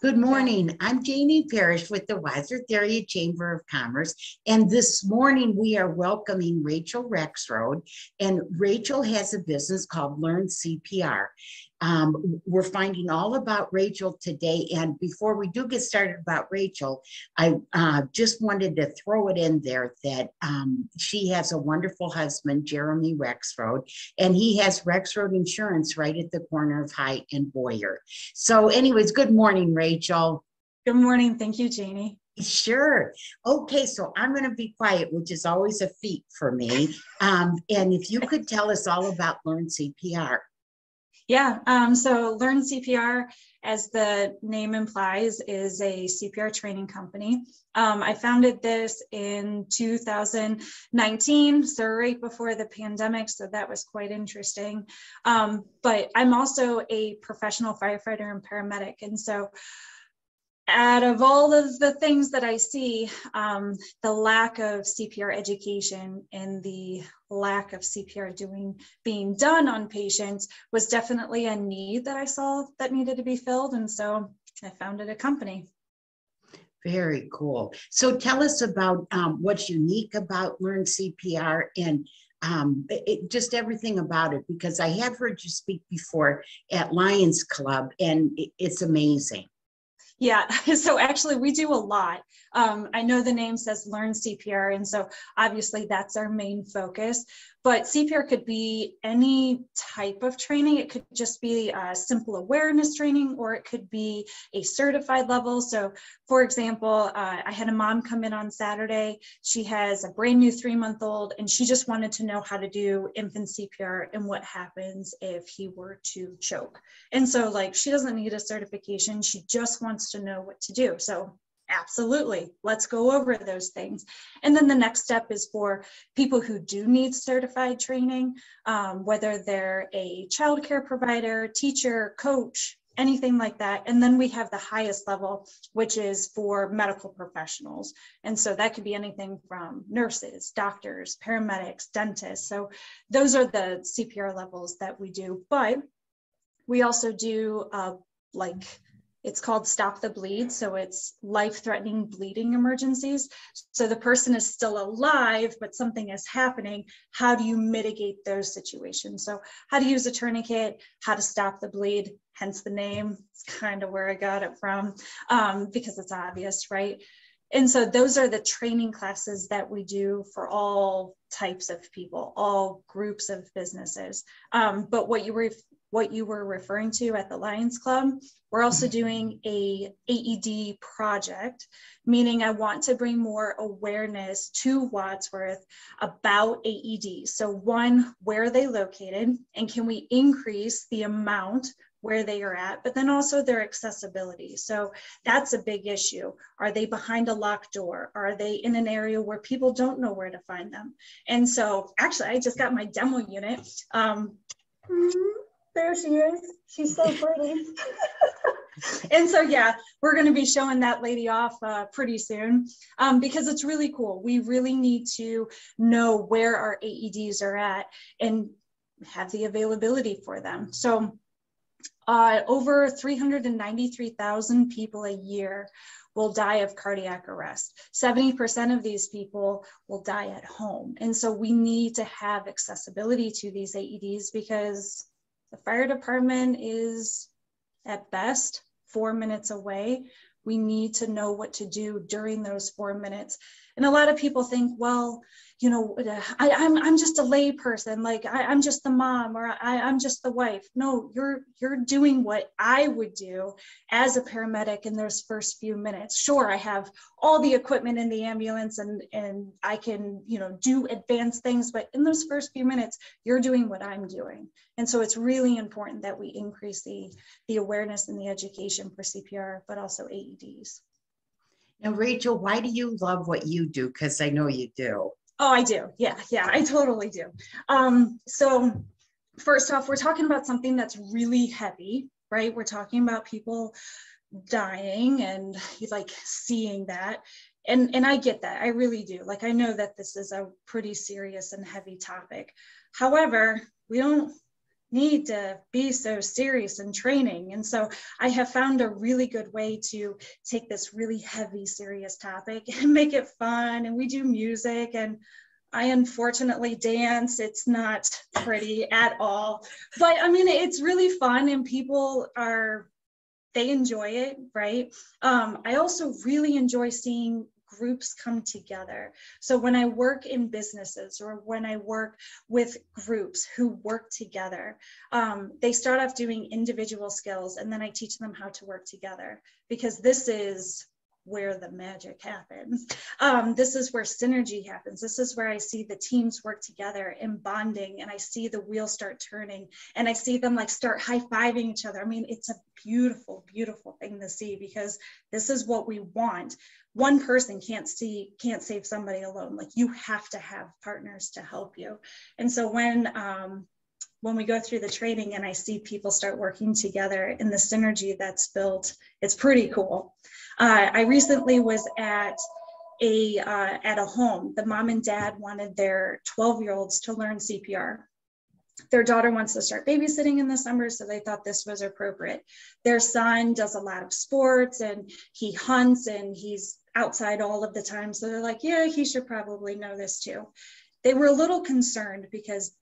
Good morning. I'm Janie Parrish with the Wadsworth Area Chamber of Commerce, and this morning we are welcoming Rachel Rexroad, and Rachel has a business called Learn CPR. We're finding all about Rachel today, and before we do get started about Rachel, I just wanted to throw it in there that she has a wonderful husband, Jeremy Rexroad, and he has Rexroad Insurance right at the corner of High and Boyer. So anyways, good morning, Rachel. Good morning. Thank you, Janie. Sure. Okay, so I'm going to be quiet, which is always a feat for me, and if you could tell us all about Learn CPR. Yeah, so Learn CPR, as the name implies, is a CPR training company. I founded this in 2019, so right before the pandemic, so that was quite interesting. But I'm also a professional firefighter and paramedic, and so out of all of the things that I see, the lack of CPR education and the lack of CPR being done on patients was definitely a need that I saw that needed to be filled. And so I founded a company. Very cool. So tell us about what's unique about Learn CPR and just everything about it, because I have heard you speak before at Lions Club, and it's amazing. Yeah, so actually we do a lot. I know the name says Learn CPR, and so obviously that's our main focus, but CPR could be any type of training. It could just be a simple awareness training, or it could be a certified level. So for example, I had a mom come in on Saturday. She has a brand new 3-month-old, and she just wanted to know how to do infant CPR and what happens if he were to choke. And so like, she doesn't need a certification. She just wants to know what to do. So absolutely, let's go over those things. And then the next step is for people who do need certified training, whether they're a childcare provider, teacher, coach, anything like that. And then we have the highest level, which is for medical professionals. And so that could be anything from nurses, doctors, paramedics, dentists. So those are the CPR levels that we do. But we also do it's called Stop the Bleed. So it's life-threatening bleeding emergencies. So the person is still alive, but something is happening. How do you mitigate those situations? So how to use a tourniquet, how to stop the bleed, hence the name. It's kind of where I got it from, because it's obvious, right? And so those are the training classes that we do for all types of people, all groups of businesses. But what you were referring to at the Lions Club, we're also doing a AED project, meaning I want to bring more awareness to Wadsworth about AED. So one, where are they located, and can we increase the amount where they are at, but then also their accessibility. So that's a big issue. Are they behind a locked door? Are they in an area where people don't know where to find them? And so actually, I just got my demo unit. There she is. She's so pretty. And so, yeah, we're going to be showing that lady off pretty soon, because it's really cool. We really need to know where our AEDs are at and have the availability for them. So over 393,000 people a year will die of cardiac arrest. 70% of these people will die at home. And so we need to have accessibility to these AEDs, because the fire department is at best 4 minutes away. We need to know what to do during those 4 minutes. And a lot of people think, well, you know, I'm just a lay person. Like I'm just the mom, or I'm just the wife. No, you're doing what I would do as a paramedic in those first few minutes. Sure, I have all the equipment in the ambulance and I can, you know, do advanced things, but in those first few minutes, you're doing what I'm doing. And so it's really important that we increase the awareness and the education for CPR, but also AEDs. Now, Rachel, why do you love what you do? Because I know you do. Oh, I do. Yeah, I totally do. So first off, we're talking about something that's really heavy, right? We're talking about people dying and like seeing that. And I get that. I really do. Like, I know that this is a pretty serious and heavy topic. However, we don't need to be so serious in training. And so I have found a really good way to take this really heavy, serious topic and make it fun. And we do music, and I unfortunately dance. It's not pretty at all, but I mean, it's really fun, and people are, they enjoy it, right? I also really enjoy seeing groups come together. So when I work in businesses or when I work with groups who work together, they start off doing individual skills, and then I teach them how to work together, because this is where the magic happens. This is where synergy happens. This is where I see the teams work together and bonding, and I see the wheels start turning, and I see them like start high-fiving each other. I mean, it's a beautiful, beautiful thing to see, because this is what we want. One person can't save somebody alone. Like, you have to have partners to help you. And so when we go through the training and I see people start working together and the synergy that's built, it's pretty cool. I recently was at a home. The mom and dad wanted their 12-year-olds to learn CPR. Their daughter wants to start babysitting in the summer, so they thought this was appropriate. Their son does a lot of sports, and he hunts, and he's outside all of the time. So they're like, yeah, he should probably know this too. They were a little concerned because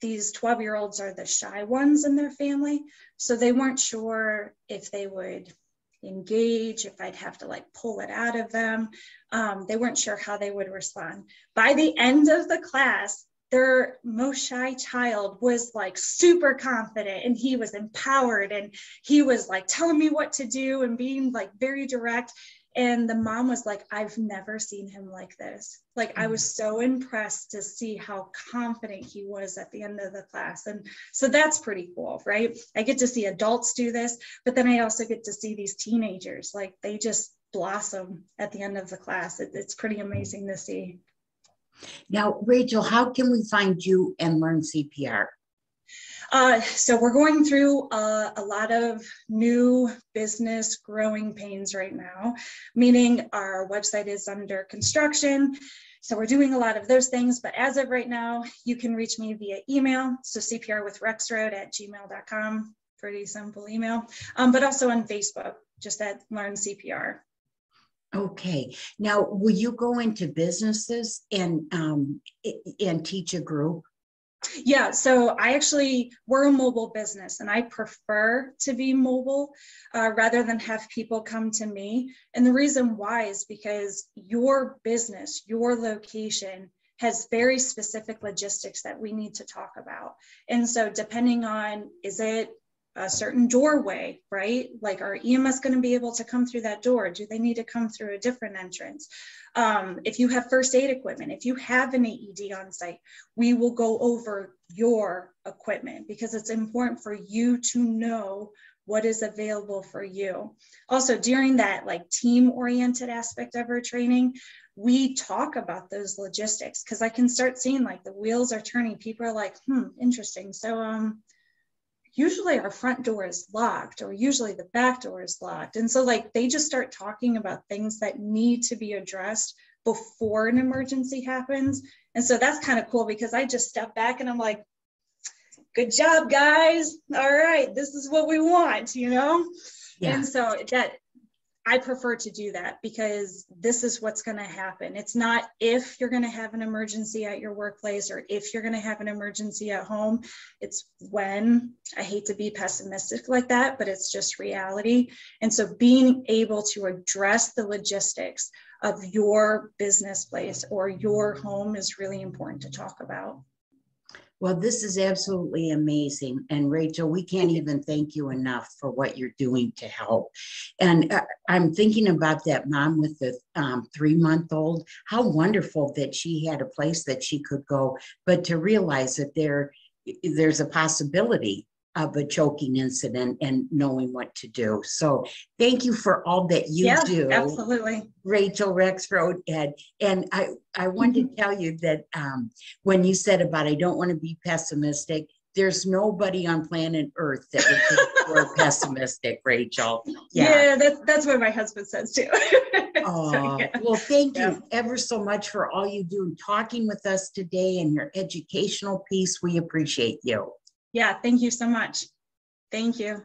these 12-year-olds are the shy ones in their family. So they weren't sure if they would engage, if I'd have to like pull it out of them. They weren't sure how they would respond. By the end of the class, their most shy child was like super confident, and he was empowered, and he was like telling me what to do and being like very direct. And the mom was like, I've never seen him like this. Like, I was so impressed to see how confident he was at the end of the class. And so that's pretty cool, right? I get to see adults do this, but then I also get to see these teenagers, like they just blossom at the end of the class. It's pretty amazing to see. Now, Rachel, how can we find you and Learn CPR? So we're going through a lot of new business growing pains right now, meaning our website is under construction. So we're doing a lot of those things, but as of right now, you can reach me via email. So cprwithrexroad@gmail.com, pretty simple email, but also on Facebook, just at Learn CPR. Okay. Now, will you go into businesses and teach a group? Yeah, so we're a mobile business, and I prefer to be mobile rather than have people come to me. And the reason why is because your business, your location has very specific logistics that we need to talk about. And so depending on, is it a certain doorway, right? Like, are EMS going to be able to come through that door? Do they need to come through a different entrance? If you have first aid equipment, if you have an AED on site, we will go over your equipment, because it's important for you to know what is available for you. Also, during that like team-oriented aspect of our training, we talk about those logistics, because I can start seeing like the wheels are turning. People are like, interesting. So, usually our front door is locked, or usually the back door is locked. And so like, they just start talking about things that need to be addressed before an emergency happens. And so that's kind of cool, because I just step back and I'm like, good job, guys. All right, this is what we want, you know? Yeah. And so that, I prefer to do that, because this is what's going to happen. It's not if you're going to have an emergency at your workplace or if you're going to have an emergency at home. It's when. I hate to be pessimistic like that, but it's just reality. And so being able to address the logistics of your business place or your home is really important to talk about. Well, this is absolutely amazing. And Rachel, we can't even thank you enough for what you're doing to help. And I'm thinking about that mom with the 3-month-old, how wonderful that she had a place that she could go, but to realize that there's a possibility of a choking incident and knowing what to do. So thank you for all that you do. Absolutely. Rachel Rexroad. And I wanted to tell you that when you said about, I don't want to be pessimistic, there's nobody on planet Earth that would think we're pessimistic, Rachel. Yeah, that's what my husband says too. Oh, so, yeah. Well, thank you ever so much for all you do and talking with us today and your educational piece. We appreciate you. Yeah, thank you so much. Thank you.